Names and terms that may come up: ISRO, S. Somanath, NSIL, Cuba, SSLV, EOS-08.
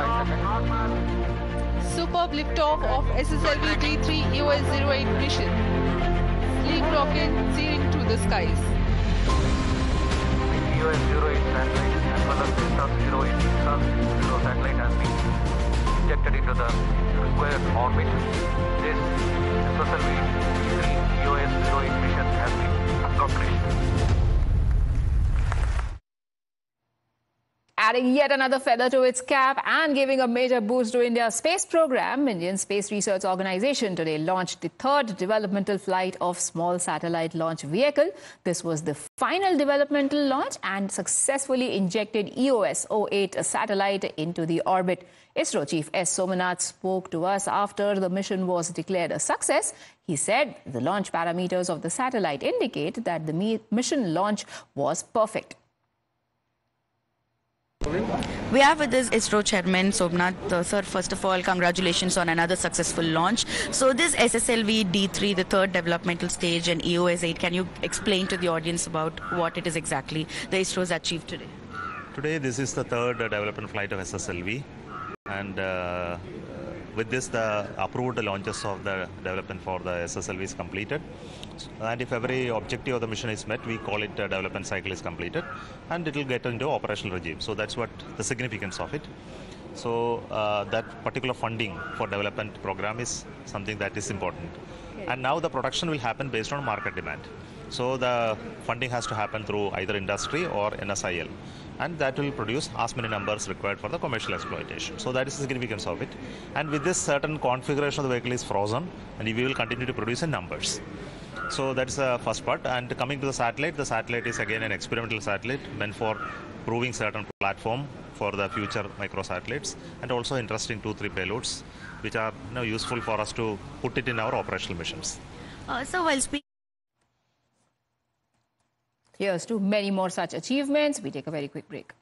5 seconds. Superb liftoff of SSLV D3 EOS-08 mission. Sleek rocket soaring to the skies. The EOS-08 satellite as well as the sub-08 satellite has been injected into the required orbit. This SSLV D3 EOS-08 mission has been accomplished. Adding yet another feather to its cap and giving a major boost to India's space program, Indian Space Research Organisation today launched the third developmental flight of Small Satellite Launch Vehicle. This was the final developmental launch and successfully injected EOS-08 satellite into the orbit. ISRO Chief S. Somanath spoke to us after the mission was declared a success. He said the launch parameters of the satellite indicate that the mission launch was perfect. We have with us ISRO Chairman Somanath. Sir, first of all, congratulations on another successful launch. So this SSLV D3, the third developmental stage, and EOS-08, can you explain to the audience about what it is exactly the ISRO has achieved today? Today, this is the third development flight of SSLV. And with this, the approved launches of the development for the SSLV is completed. And if every objective of the mission is met, we call it development cycle is completed, and it will get into operational regime. So that's what the significance of it. So that particular funding for development program is something that is important. Okay. And now the production will happen based on market demand. So the funding has to happen through either industry or NSIL. And that will produce as many numbers required for the commercial exploitation. So that is the significance of it. And with this, certain configuration of the vehicle is frozen, and we will continue to produce in numbers. So that's the first part. And coming to the satellite is again an experimental satellite meant for proving certain platform for the future microsatellites, and also interesting 2-3 payloads, which are useful for us to put it in our operational missions. So while speaking. Here's to many more such achievements. We take a very quick break.